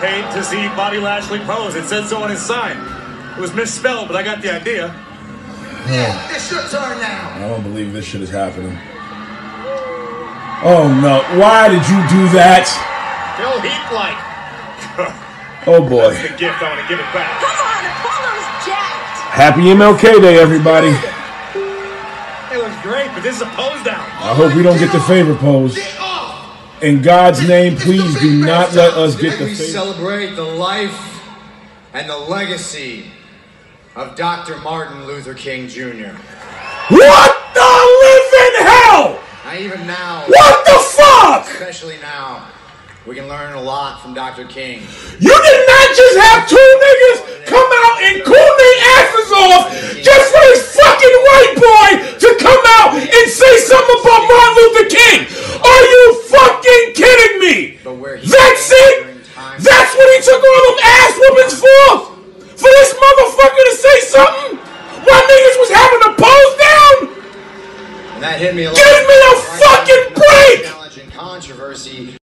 paid to see Bobby Lashley pose. It said so on his sign. It was misspelled, but I got the idea. Yeah. It's your turn now. I don't believe this shit is happening. Oh no! Why did you do that? Bill Heat like. Oh boy. That's the gift. I want to give it back. Come on, Apollo's jacked. Happy MLK Day, everybody. It looks great, but this is a pose down. I hope we don't get the favorite pose. In God's name, please do not let us get the favorite. We celebrate the life and the legacy of Dr. Martin Luther King Jr. What the living hell? Now, even now. What the fuck? Especially now, we can learn a lot from Dr. King. You did not just have two niggas come out and cool their asses off just for this fucking white boy to come out and say something about Martin Luther King. Are you fucking kidding me? That's it? That's what he took all them ass whoopings for? For this motherfucker to say something while niggas was having a pose down? And that hit me a lot. Give me a fucking break! Challenge and controversy.